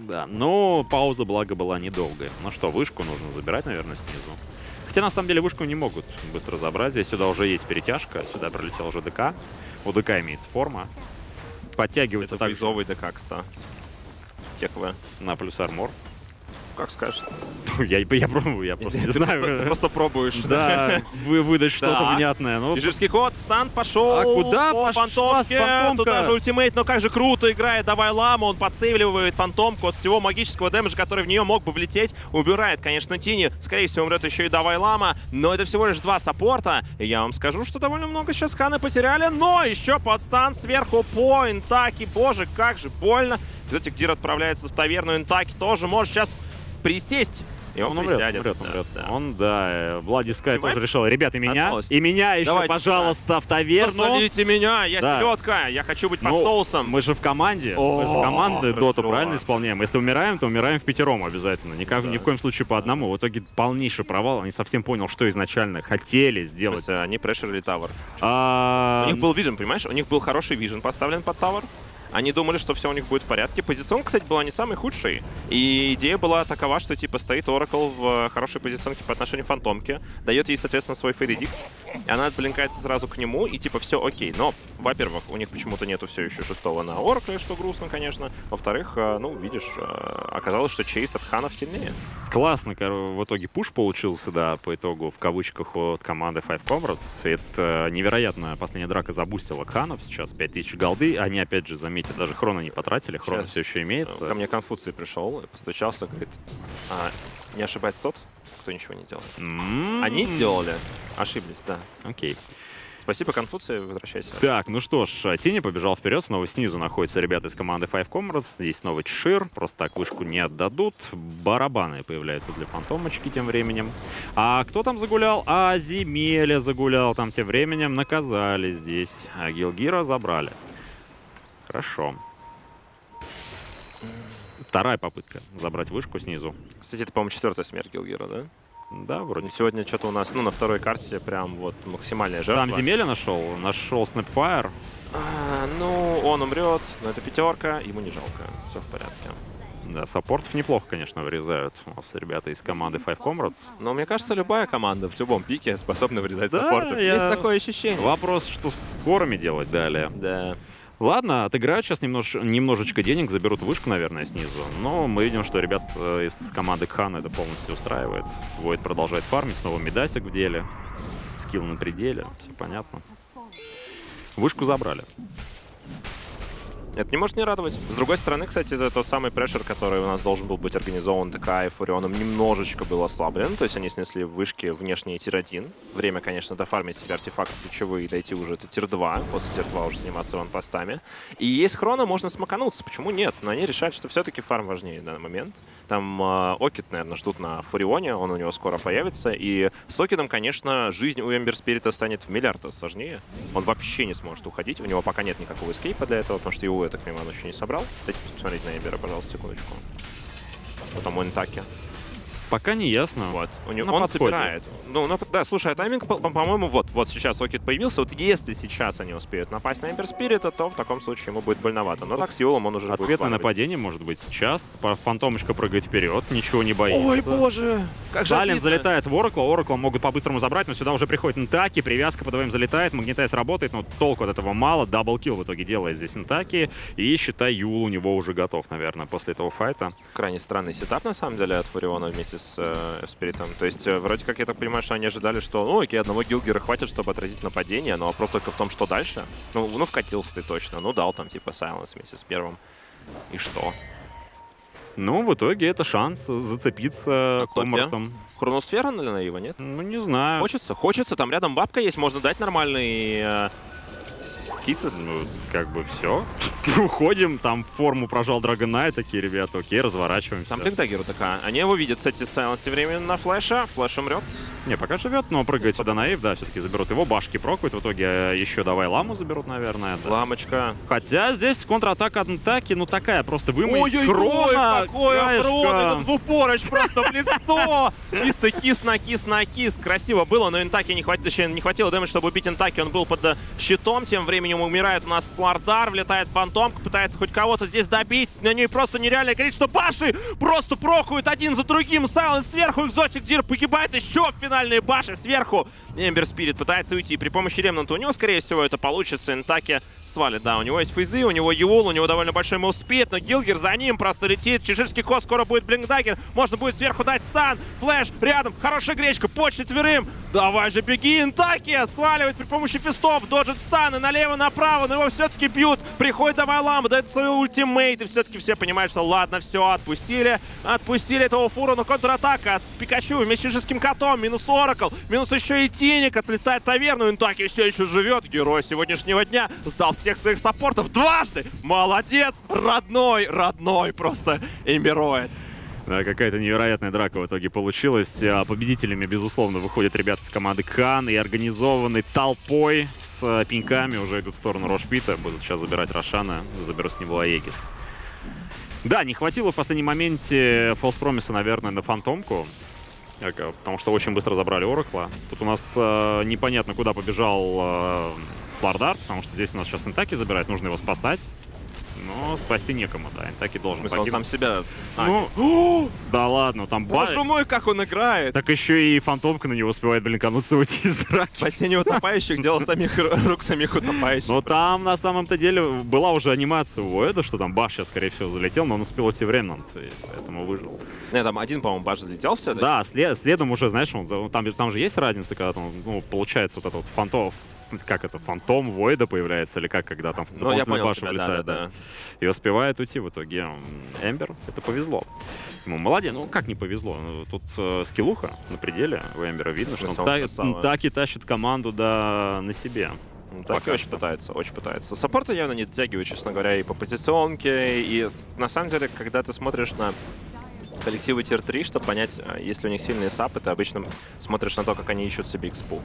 Да, но пауза, благо, была недолгая. Ну что, вышку нужно забирать, наверное, снизу. Хотя, на самом деле, вышку не могут быстро забрать. Здесь сюда уже есть перетяжка, сюда пролетел уже ДК. У ДК имеется форма. Подтягивается так. Фризовый ДК, кста. Кекве. На плюс армор. Как скажешь. Я, я пробую, я просто не знаю. Просто, ты просто пробуешь. Да, вы выдать что-то внятное. Ну, Ижевский ход, стан пошел. А куда по Фантомке? Туда же ультимейт, но как же круто играет. Давай Ламу, он подсейвливает Фантомку от всего магического дэмэджа, который в нее мог бы влететь. Убирает, конечно, Тини. Скорее всего, умрет еще и Давай Лама. Но это всего лишь два саппорта. И я вам скажу, что довольно много сейчас Ханы потеряли. Но еще под стан сверху по Интаки. Боже, как же больно. Кстати, Гдир отправляется в таверну. Интаки тоже может сейчас присесть. И он, он умрет, умрет, да, умрет. Да. Он, да, Владискай тоже решил. Ребята, и меня, осталось. И меня еще, давайте, пожалуйста, да, в таверну. Посмотрите меня, я да. селедка, я хочу быть под ну, соусом. Мы же в команде, О -о -о, мы же команда, доту правильно исполняем. Если умираем, то умираем в пятером обязательно. Никак, да. Ни в коем случае по одному. В итоге полнейший провал. Они совсем понял, что изначально хотели сделать. То есть, они прешерили тавер. А... У них был вижен, понимаешь? У них был хороший вижен поставлен под тавер. Они думали, что все у них будет в порядке. Позицион, кстати, была не самой худшей. И идея была такова, что типа стоит Оракл в хорошей позиционке по отношению к Фантомке, дает ей, соответственно, свой фейредикт. Она отблинкается сразу к нему, и типа все окей. Но, во-первых, у них почему-то нету все еще шестого на Оракле, что грустно, конечно. Во-вторых, ну, видишь, оказалось, что чейз от Ханов сильнее. Классно, в итоге пуш получился, да, по итогу, в кавычках, от команды Five Comrades. Это невероятно. Последняя драка забустила Ханов. Сейчас пять тысяч голды. Они, опять же, заметили. Даже хрона не потратили, хрона все еще имеется. Ко мне Конфуций пришел, постучался, говорит, а, не ошибается тот, кто ничего не делает. Mm-hmm. Они делали, ошиблись, да. Окей. Okay. Спасибо, Конфуция, возвращайся. Так, ну что ж, Тини побежал вперед, снова снизу находятся ребята из команды Five Comrades, здесь снова Чешир, просто так вышку не отдадут. Барабаны появляются для Фантомочки тем временем. А кто там загулял? А Земеля загулял там тем временем, наказали здесь, а Гилгира забрали. Хорошо. Вторая попытка забрать вышку снизу. Кстати, это, по-моему, четвертая смерть Гилгира, да? Да, вроде. Сегодня что-то у нас, ну, на второй карте прям вот максимальная жертва. Там Земеля нашел, нашел Снэпфайр. А, ну, он умрет, но это пятерка, ему не жалко, все в порядке. Да, саппортов неплохо, конечно, вырезают у нас ребята из команды Five Comrades. Но мне кажется, любая команда в любом пике способна вырезать да, саппортов. Я... Есть такое ощущение. Вопрос, что с горами делать далее. Да. Ладно, отыграют сейчас немнож... немножечко денег, заберут вышку, наверное, снизу. Но мы видим, что ребят из команды Хан это полностью устраивает. Войд продолжает фармить, снова Медасик в деле. Скилл на пределе, все понятно. Вышку забрали. Это не может не радовать. С другой стороны, кстати, это тот самый прешер, который у нас должен был быть организован ДК и Фурионом, немножечко был ослаблен. То есть они снесли вышки внешние тир один. Время, конечно, дофармить себе артефакты ключевые и дойти уже это тир два. После тир два уже заниматься ванпостами. И есть хрона, можно смакануться. Почему нет? Но они решают, что все-таки фарм важнее на данный момент. Там э, Окид, наверное, ждут на Фурионе. Он у него скоро появится. И с Окидом, конечно, жизнь у Эмбер Спирита станет в миллиард раз сложнее. Он вообще не сможет уходить. У него пока нет никакого эскейпа для этого, потому что его я так понимаю, он еще не собрал. Дайте посмотреть на Эбера, пожалуйста, секундочку. Вот там он таки. Пока не ясно. Вот. У него, он подходе. Собирает. Ну, на, да, слушай, а тайминг, по-моему, по вот, вот сейчас Рокет появился. Вот если сейчас они успеют напасть на Эмбер Спирита, то в таком случае ему будет больновато. Но так с Юлом он уже будет. Ответное нападение может быть сейчас. Фантомочка прыгает вперед, ничего не боится. Ой, боже! Как же обидно. Залетает в Оракла. Оракла могут по-быстрому забрать, но сюда уже приходит Нтаки. Привязка под ВМ залетает, Магнитайз работает, но толку от этого мало. Даблкил в итоге делает здесь Нтаки. И, считай, Юл у него уже готов, наверное, после этого файта. Крайне странный сетап, на самом деле, от Фуриона вместе с э, Спиритом. То есть, э, вроде как, я так понимаю, что они ожидали, что, ну, окей, одного Гилгера хватит, чтобы отразить нападение, но вопрос только в том, что дальше. Ну, ну вкатился ты точно. Ну, дал там, типа, Сайленс вместе с первым. И что? Ну, в итоге это шанс зацепиться коммортом. Хроносфера на его, нет? Ну, не знаю. Хочется? Хочется. Там рядом бабка есть, можно дать нормальный... Э, Кисес. Ну, как бы все. Уходим, там форму прожал Драгонай, такие ребята, окей, разворачиваемся. Там Блинкдаггер такая. Они его видят, кстати, Сайленс тем временем на флэша. Флэш умрет. Не, пока живет, но прыгает сюда наив, да, все-таки заберут его. Башки прокают, в итоге еще давай ламу заберут, наверное. Да. Ламочка. Хотя здесь контратака от Нтаки, ну такая просто вымыть. Ой-ой-ой, какой урон, этот двупорыч просто в лицо. Чисто кис на кис на кис. Красиво было, но Нтаки не хватило, не хватило дэмэдж, чтобы убить Нтаки. Он был под щитом, тем временем умирает у нас Слардар, влетает фантомка, пытается хоть кого-то здесь добить. На ней просто нереально кричит, что баши просто прохуют один за другим. Сайленс сверху, Экзотик Дир погибает еще в финальные баши сверху. Эмбер Спирит пытается уйти при помощи Ремнанта. У него, скорее всего, это получится. Нтаки свалит. Да, у него есть фейзы, у него Юл, у него довольно большой муспид, но Гилгер за ним просто летит. Чеширский Коз, скоро будет Блинкдаггер. Можно будет сверху дать стан. Флэш рядом, хорошая гречка по четверым. Давай же, беги, Нтаки сваливает при помощи фистов, доджит стан и налево, направо, но его все-таки бьют. Приходит давай ламба, дает свой ультимейт, и все-таки все понимают, что ладно, все, отпустили. Отпустили этого фура, но контратака от Пикачу вместе с Чеширским Котом, минус Оракл, минус еще и Тиник, отлетает Таверну, Нтаки все еще живет, герой сегодняшнего дня, сдал всех своих саппортов дважды, молодец, родной, родной просто эмироид. Да, какая-то невероятная драка в итоге получилась. Победителями, безусловно, выходят ребята с команды Кан и организованной толпой с пинками уже идут в сторону Рошпита. Будут сейчас забирать Рошана, заберут с него Аегис. Да, не хватило в последнем моменте фолс-промиса, наверное, на фантомку. Потому что очень быстро забрали Оракла. Тут у нас э, непонятно, куда побежал э, Слардар, потому что здесь у нас сейчас Нтаки забирает, нужно его спасать. Но спасти некому, да, Нтаки должен погибнуть. Он сам себя... А, ну... Да ладно, там бай... Боже мой, как он играет! Так еще и фантомка на него успевает блинкануться, уйти из драки. Спасение утопающих, дело самих рук самих утопающих. Но там на самом-то деле была уже анимация у Воэда, что там баш сейчас, скорее всего, залетел, но он успел уйти в Ремнант, и поэтому выжил. Не, там один, по-моему, баш залетел все. Да, следом уже, знаешь, там же есть разница, когда там получается вот этот вот фантом... Как это, фантом Войда появляется или как, когда там ну, я понял тебя, влетает, да, да, да. И успевает уйти в итоге Эмбер. Это повезло. Ему молодец, ну как не повезло. Тут э, скиллуха на пределе у Эмбера видно, что он так и тащит команду да, на себе. Так очень пытается, очень пытается. Саппорты явно не дотягивают, честно говоря, и по позиционке, и на самом деле, когда ты смотришь на... коллективы тир три, чтобы понять, если у них сильные сапы, ты обычно смотришь на то, как они ищут себе экспу.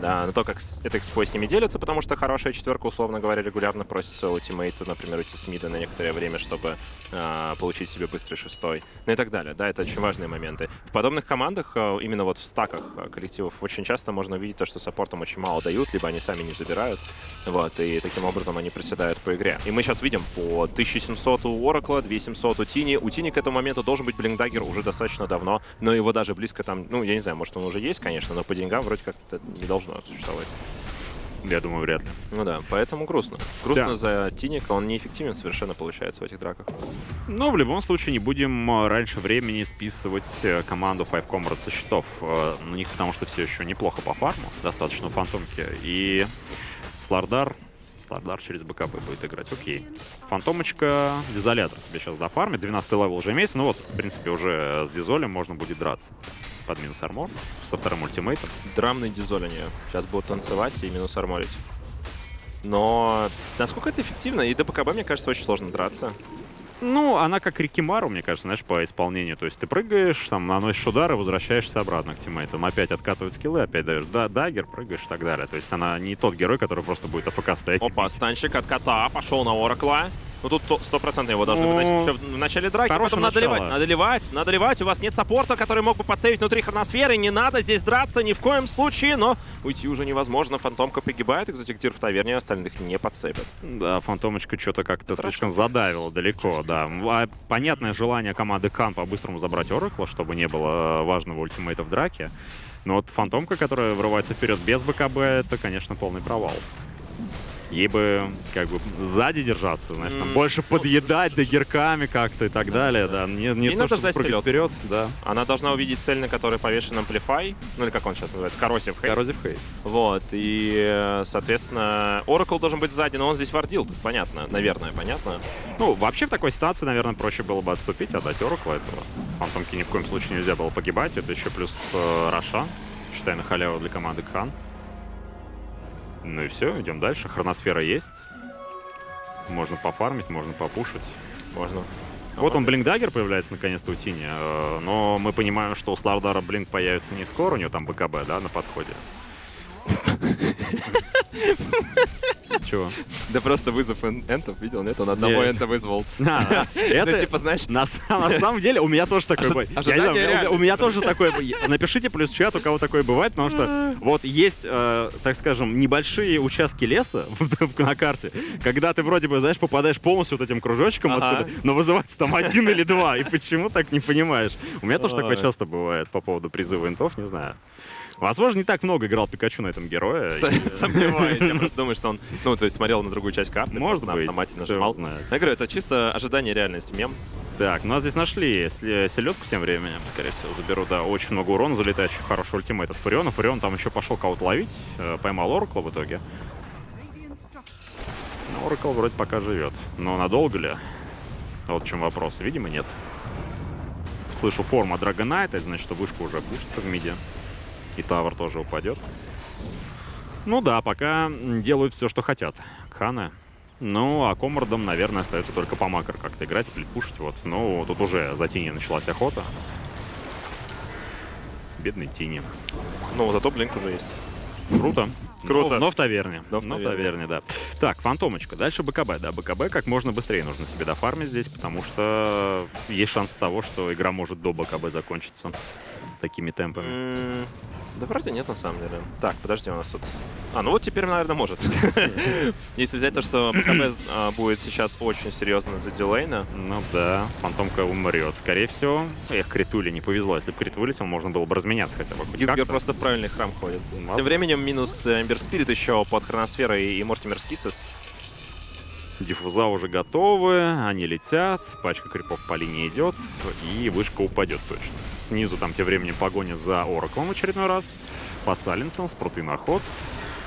Да, на то, как это экспо с ними делится, потому что хорошая четверка, условно говоря, регулярно просится у тиммейта, например, уйти с мида на некоторое время, чтобы э, получить себе быстрый шестой. Ну и так далее. Да, это очень важные моменты. В подобных командах, именно вот в стаках коллективов, очень часто можно увидеть то, что саппортам очень мало дают, либо они сами не забирают. Вот, и таким образом они приседают по игре. И мы сейчас видим по тысяче семисот у Оракла, две тысячи семьсот у Тини. У Тини к этому моменту должен быть Блинкдаггер уже достаточно давно, но его даже близко там, ну, я не знаю, может, он уже есть, конечно, но по деньгам вроде как-то не должно существовать. Я думаю, вряд ли. Ну да, поэтому грустно. Грустно да. За Тиника, он неэффективен совершенно получается в этих драках. Но в любом случае не будем раньше времени списывать команду Five Comrades со счетов. У них потому что все еще неплохо по фарму, достаточно фантомки. И Слардар... Слардар через бэкапы будет играть. Окей. Фантомочка, дизолятор себе сейчас дофармит. двенадцатый левел уже имеется. Ну вот, в принципе, уже с дизолем можно будет драться. Под минус армор. Со вторым ультимейтом. Драмный дизоль у нее. Сейчас будут танцевать и минус арморить. Но насколько это эффективно? И до БКБ, мне кажется, очень сложно драться. Ну, она как Рикимару, мне кажется, знаешь, по исполнению. То есть ты прыгаешь, там, наносишь удар и возвращаешься обратно к тиммейтам. Опять откатывают скиллы, опять даешь да, даггер, прыгаешь и так далее. То есть она не тот герой, который просто будет АФК стоять. Опа, станчик от кота пошел на Оракла. Ну тут сто процентов его должны выносить еще в начале драки, потом надо ливать, надо ливать, надо ливать. У вас нет саппорта, который мог бы подсейвить внутри хроносферы. Не надо здесь драться ни в коем случае, но уйти уже невозможно. Фантомка погибает, экзотик Дир в таверне, остальных не подсейвят. Да, Фантомочка что-то как-то слишком задавила далеко, да. Понятное желание команды Кан по-быстрому забрать Оракла, чтобы не было важного ультимейта в драке. Но вот Фантомка, которая врывается вперед без БКБ, это, конечно, полный провал. Ей бы как бы сзади держаться, знаешь, там mm. больше подъедать дагерками как-то и так да, далее, да. да. Не, не то, чтобы прыгать вперед, да. Она должна увидеть цель, на которой повешен Amplify, ну или как он сейчас называется, Corrosive Haze. Corrosive Haze. Вот, и, соответственно, Oracle должен быть сзади, но он здесь вардил, тут понятно, наверное, понятно. Ну, вообще в такой ситуации, наверное, проще было бы отступить, отдать Oracle этого. Фантомке ни в коем случае нельзя было погибать, это еще плюс э, Рошан, считай, на халяву для команды Кхан. Ну и все, идем дальше. Хроносфера есть. Можно пофармить, можно попушить. Можно. Вот он, Блинк-Даггер появляется наконец-то у Тини. Но мы понимаем, что у Слардара Блинк появится не скоро. У него там БКБ, да, на подходе. Чего? Да просто вызов энтов, видел, нет? Он одного энта вызвал. Это типа, знаешь... На самом деле, у меня тоже такое бывает. У меня тоже такое... Напишите плюс чат, у кого такое бывает, потому что вот есть, так скажем, небольшие участки леса на карте, когда ты вроде бы, знаешь, попадаешь полностью вот этим кружочком, но вызывается там один или два, и почему так не понимаешь? У меня тоже такое часто бывает по поводу призыва энтов, не знаю. Возможно, не так много играл Пикачу на этом герое. Сомневаюсь, я просто думаю, что он, ну, то есть смотрел на другую часть карты, может быть, на автомате нажимал. Я говорю, это чисто ожидание реальности, мем. Так, ну нас здесь нашли селедку тем временем, скорее всего, заберу, да, очень много урона, залетает очень хороший ультимейт от Фуриона. Фурион там еще пошел кого-то ловить, поймал Оракла в итоге. Но Оракл вроде пока живет, но надолго ли? Вот в чем вопрос, видимо, нет. Слышу форма Драгонайта, это значит, что вышка уже пушится в миде. И тавер тоже упадет. Ну да, пока делают все, что хотят Кханы. Ну, а Коммордом, наверное, остается только по макро как-то играть, сплитпушить. Вот. Ну, тут уже за Тини началась охота. Бедный Тини. Ну, зато Блинк уже есть. Круто. Круто. Но, но в таверне. Но в таверне. Но в таверне, да. Так, Фантомочка. Дальше БКБ. Да, БКБ как можно быстрее нужно себе дофармить здесь, потому что есть шанс того, что игра может до БКБ закончиться такими темпами. Mm, да вроде нет, на самом деле. Так, подожди, у нас тут... А, ну вот теперь, наверное, может. Если взять то, что БКБ будет сейчас очень серьезно за дилейна. Ну да, Фантомка умрет, скорее всего. Эх, критули не повезло. Если бы крит вылетел, можно было бы разменяться хотя бы. Юнгер просто в правильный храм ходит. Тем временем минус Эмбер Спирит еще под хроносферой и Мортимер Скисос. Диффуза уже готовы, они летят, пачка крипов по линии идет, и вышка упадет точно. Снизу там тем временем погоня за Ораклом в очередной раз, под Саленсом, спруты на ход,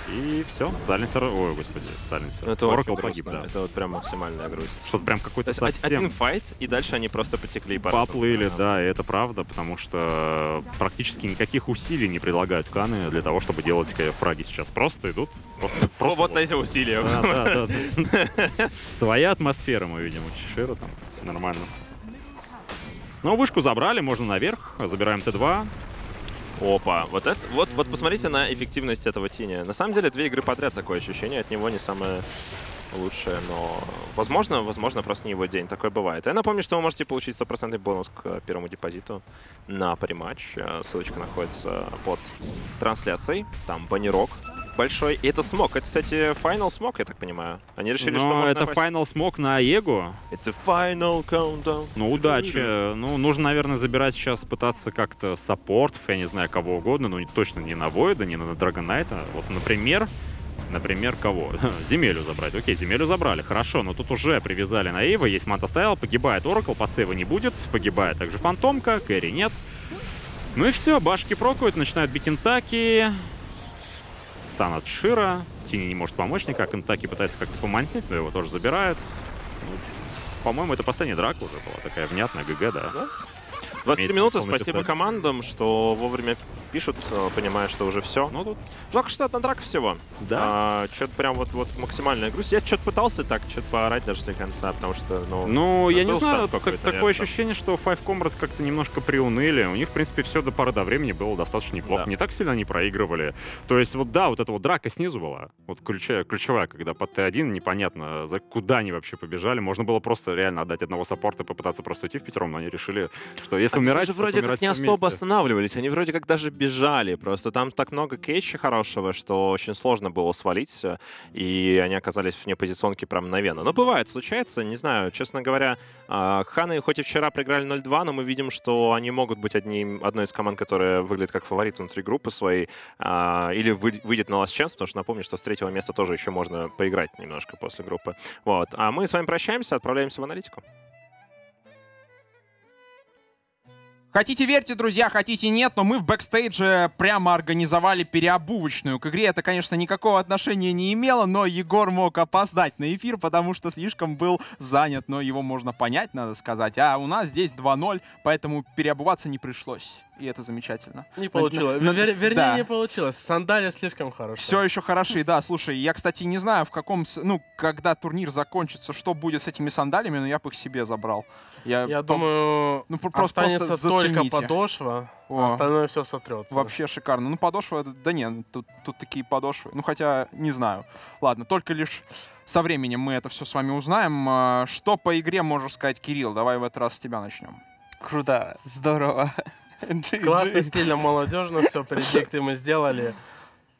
и все, Саленсер, ой, господи, Саленсер, Оракл погиб, да. Это вот прям максимальная грусть. Что-то прям какой-то совсем... Один файт, и дальше они просто потекли. Поплыли, да, и это правда, потому что практически никаких усилий не предлагают Каны для того, чтобы делать фраги сейчас. Просто идут. Просто, просто вот, вот эти усилия. Да, да, да, да. Своя атмосфера мы видим у Чешира там, нормально. Но вышку забрали, можно наверх, забираем Т два. Опа, вот это, вот, вот посмотрите на эффективность этого Тини. На самом деле две игры подряд такое ощущение, от него не самое лучшее, но возможно, возможно просто не его день, такое бывает. Я напомню, что вы можете получить стопроцентный бонус к первому депозиту на париматч, ссылочка находится под трансляцией, там баннерок большой. И это смог. Это, кстати, Final Smoke, я так понимаю. Они решили, но что можно это напасть. Final Smoke на Аего. Это Final Countdown. Ну, удачи. Ну, нужно, наверное, забирать сейчас, пытаться как-то саппортов, я не знаю, кого угодно, но точно не на Войда, не на Драгонайта. Вот, например, например, кого? Земелю забрать. Окей, Земелю забрали. Хорошо, но тут уже привязали на Эйва. Есть манта стоял, погибает Оракл, подсейва не будет. Погибает также Фантомка, Кэрри нет. Ну и все, башки прокают, начинают бить интаки. Стан от Шира. Тини не может помочь никак. Интаки пытается как-то помансить, но его тоже забирают. Ну, по-моему, это последняя драка уже была. Такая внятная. ГГ, да. двадцать три минуты. Спасибо командам, что вовремя пишут, понимая, что уже все. Ну, тут жалко, что от надрак всего. Да. А, что-то прям вот, вот максимальная грусть. Я что-то пытался так, что-то поорать даже до конца, потому что, ну... Ну, я не знаю, как, такое наверное. Ощущение, что Five Comrades как-то немножко приуныли. У них, в принципе, все до поры до времени было достаточно неплохо. Да. Не так сильно они проигрывали. То есть, вот да, вот эта вот драка снизу была. Вот ключевая, ключевая когда под Т один, непонятно, за куда они вообще побежали. Можно было просто реально отдать одного саппорта и попытаться просто уйти впятером, но они решили, что если они умирать, вроде как не особо вместе. Останавливались, они вроде как даже бежали. Просто там так много кетча хорошего, что очень сложно было свалить, и они оказались вне позиционки прям мгновенно. Но бывает, случается, не знаю, честно говоря, Ханы хоть и вчера проиграли ноль два, но мы видим, что они могут быть одним, одной из команд, которая выглядит как фаворит внутри группы своей, или выйдет на Last Chance, потому что напомню, что с третьего места тоже еще можно поиграть немножко после группы. Вот. А мы с вами прощаемся, отправляемся в аналитику. Хотите верьте, друзья, хотите нет, но мы в бэкстейдже прямо организовали переобувочную. К игре это, конечно, никакого отношения не имело, но Егор мог опоздать на эфир, потому что слишком был занят. Но его можно понять, надо сказать. А у нас здесь два ноль, поэтому переобуваться не пришлось. И это замечательно. Не получилось. Но, вер, вернее, да. не получилось. Сандали слишком хорошие. Все еще хороши, да. Слушай, я, кстати, не знаю, в каком... Ну, когда турнир закончится, что будет с этими сандалями, но я бы их себе забрал. Я, я потом, думаю, ну, просто останется просто только подошва, О. а остальное все сотрется. Вообще шикарно. Ну, подошва... Да нет, тут, тут такие подошвы. Ну, хотя, не знаю. Ладно, только лишь... Со временем мы это все с вами узнаем. Что по игре можешь сказать, Кирилл? Давай в этот раз с тебя начнем. Круто. Здорово. Классно, стильно, молодежно, все, предикты мы сделали.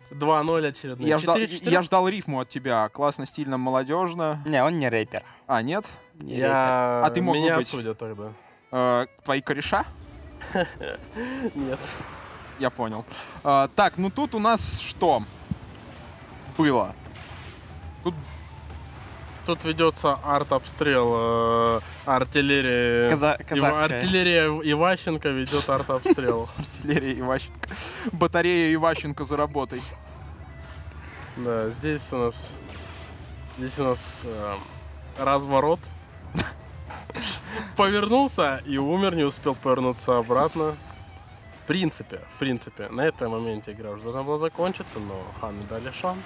два ноль очередные. Я, я ждал рифму от тебя. Классно, стильно, молодежно. Не, он не рэпер. А, нет? Не я... рэпер. А ты мог Меня быть? Судят тогда. Э, твои кореша? Нет. Я понял. Э, так, ну тут у нас что было? Тут... Тут ведется арт-обстрел э, артиллерии. Каза казахская. Артиллерия Иващенко ведет арт-обстрел. Артиллерия Иващенко. Батарея Иващенко, заработай. Да, здесь у нас. Здесь у нас э, разворот. Повернулся и умер, не успел повернуться обратно. В принципе, в принципе, на этом моменте игра уже должна была закончиться, но Ханы дали шанс.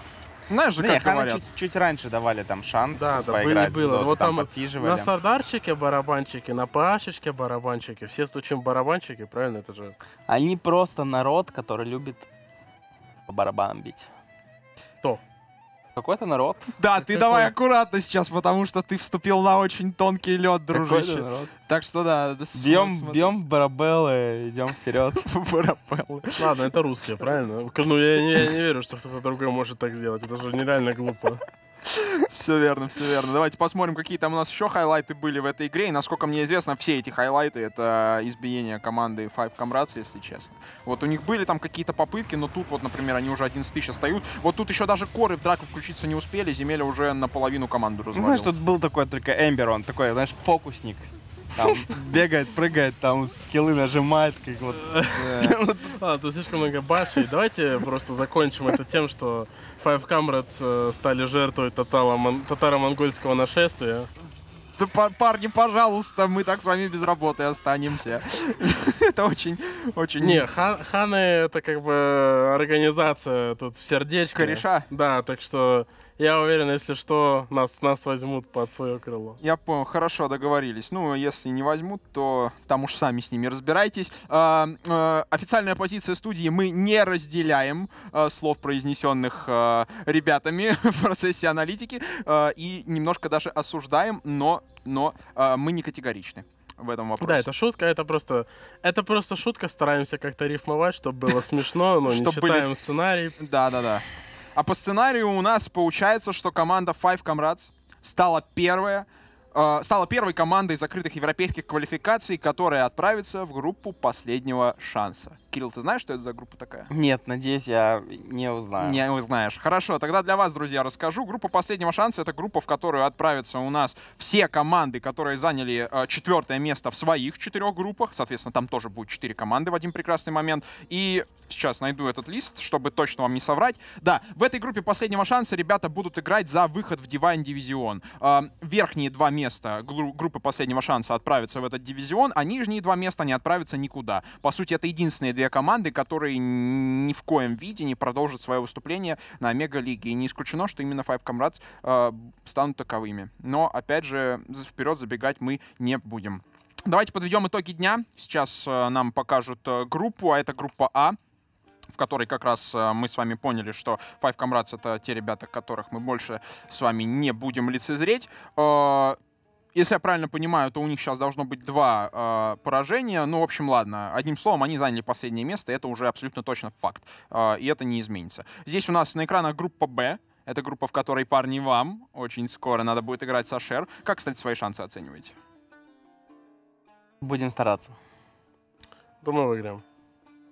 Знаешь же, не, как говорят. Чуть, чуть раньше давали там шанс да, да, поиграть. Были, было. Вот там на Сардарчике барабанчики, на Пашечке барабанчики. Все стучим барабанчики, правильно? Это же... Они просто народ, который любит по барабанам бить. Кто? Какой-то народ. Да, ты давай аккуратно сейчас, потому что ты вступил на очень тонкий лед, дружище. Так что да. Бьем, бьем барабеллы, идем вперед. Барабеллы. Ладно, это русские, правильно? Ну я не верю, что кто-то другой может так сделать. Это же нереально глупо. Все верно, все верно. Давайте посмотрим, какие там у нас еще хайлайты были в этой игре. И, насколько мне известно, все эти хайлайты — это избиение команды Five Comrades, если честно. Вот у них были там какие-то попытки, но тут вот, например, они уже одиннадцать тысяч остают. Вот тут еще даже коры в драку включиться не успели, Земеля уже наполовину команду развалил. Ну, знаешь, тут был такой только Эмбер, он такой, знаешь, фокусник. Там бегает, прыгает, там скиллы нажимает, как вот. Ладно, тут слишком много башей. Давайте просто закончим это тем, что Five Comrades стали жертвой татаро-монгольского нашествия. Да, парни, пожалуйста, мы так с вами без работы останемся. Это очень, очень... Не, Ханы — это как бы организация тут сердечко. Кореша? Да, так что... Я уверен, если что, нас, нас возьмут под свое крыло. Я понял, хорошо, договорились. Ну, если не возьмут, то там уж сами с ними разбирайтесь. Э, э, официальная позиция студии: мы не разделяем э, слов, произнесенных э, ребятами в процессе аналитики, э, и немножко даже осуждаем, но, но э, мы не категоричны в этом вопросе. Да, это шутка, это просто, это просто шутка. Стараемся как-то рифмовать, чтобы было смешно, но не читаем сценарий. Да-да-да. А по сценарию у нас получается, что команда Five Comrades стала первая, э, стала первой командой закрытых европейских квалификаций, которая отправится в группу последнего шанса. Кирилл, ты знаешь, что это за группа такая? Нет, надеюсь, я не узнаю. Не узнаешь. Хорошо, тогда для вас, друзья, расскажу. Группа последнего шанса — это группа, в которую отправятся у нас все команды, которые заняли э, четвертое место в своих четырех группах. Соответственно, там тоже будет четыре команды в один прекрасный момент. И... Сейчас найду этот лист, чтобы точно вам не соврать. Да, в этой группе последнего шанса ребята будут играть за выход в Divine Division. Э, верхние два места группы последнего шанса отправятся в этот дивизион, а нижние два места не отправятся никуда. По сути, это единственные две две команды, которые ни в коем виде не продолжат свое выступление на Омега-лиге. И не исключено, что именно Five Comrades э, станут таковыми. Но, опять же, вперед забегать мы не будем. Давайте подведем итоги дня. Сейчас э, нам покажут э, группу, а это группа А, в которой как раз мы с вами поняли, что Five Comrades — это те ребята, которых мы больше с вами не будем лицезреть. Если я правильно понимаю, то у них сейчас должно быть два э, поражения. Ну, в общем, ладно. Одним словом, они заняли последнее место, и это уже абсолютно точно факт. Э, и это не изменится. Здесь у нас на экранах группа Б. Это группа, в которой, парни, вам очень скоро надо будет играть с Ашер. Как, кстати, свои шансы оцениваете? Будем стараться. Думаю, выиграем.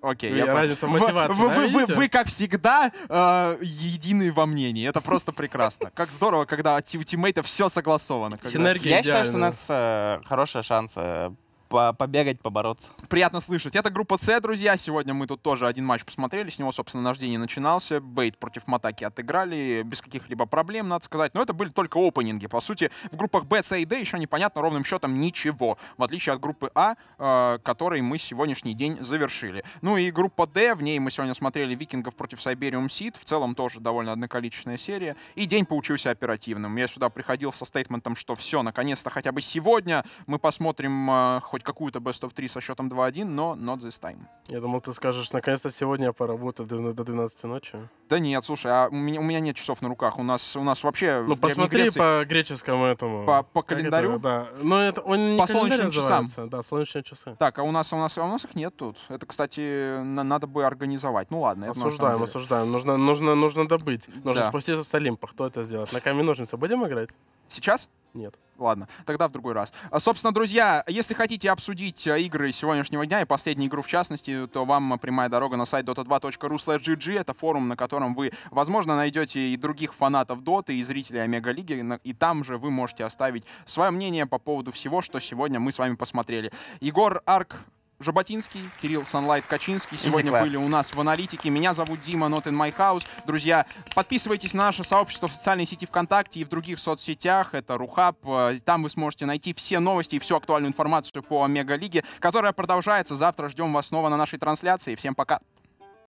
Окей, okay, я разница в мотивации. Вы, да, вы, вы, вы, как всегда, э, едины во мнении. Это просто прекрасно. Как здорово, когда от тиммейта все согласовано. Когда... Я идеально. Считаю, что у нас э, хорошая шанс э, по побегать, побороться. Приятно слышать. Это группа С, друзья. Сегодня мы тут тоже один матч посмотрели. С него, собственно, наш день и начинался. Бейт против Матаки отыграли без каких-либо проблем, надо сказать. Но это были только опенинги. По сути, в группах Б, С и Д еще непонятно ровным счетом ничего. В отличие от группы А, э, которой мы сегодняшний день завершили. Ну и группа Д. В ней мы сегодня смотрели Викингов против Siberium Seed. В целом тоже довольно одноколичная серия. И день получился оперативным. Я сюда приходил со стейтментом, что все, наконец-то хотя бы сегодня мы посмотрим... Э, хоть какую-то бест оф три со счетом два один, но not this time. Я думал, ты скажешь, наконец-то сегодня я поработаю до двенадцати ночи. Да нет, слушай, а у, меня, у меня нет часов на руках, у нас, у нас вообще... Ну посмотри Греции, по греческому этому. По, по календарю? Это, да, но это он не по солнечным часам. Да, солнечные часы. Так, а у нас, у, нас, а у нас их нет тут. Это, кстати, на, надо бы организовать. Ну ладно. Осуждаем, это осуждаем. Нужно, нужно, нужно добыть. Нужно да. спуститься с Олимпа. Кто это сделает? На камень-ножницы будем играть? Сейчас? Нет. Ладно, тогда в другой раз. Собственно, друзья, если хотите обсудить игры сегодняшнего дня и последнюю игру в частности, то вам прямая дорога на сайт дота два точка ру слэш джи джи. Это форум, на котором вы, возможно, найдете и других фанатов Доты, и зрителей Омега-лиги. И там же вы можете оставить свое мнение по поводу всего, что сегодня мы с вами посмотрели. Егор Арк Жаботинский, Кирилл Санлайт Качинский сегодня были у нас в аналитике. Меня зовут Дима, Not in My House. Друзья, подписывайтесь на наше сообщество в социальной сети ВКонтакте и в других соцсетях. Это Рухаб. Там вы сможете найти все новости и всю актуальную информацию по Омега-лиге, которая продолжается. Завтра ждем вас снова на нашей трансляции. Всем пока.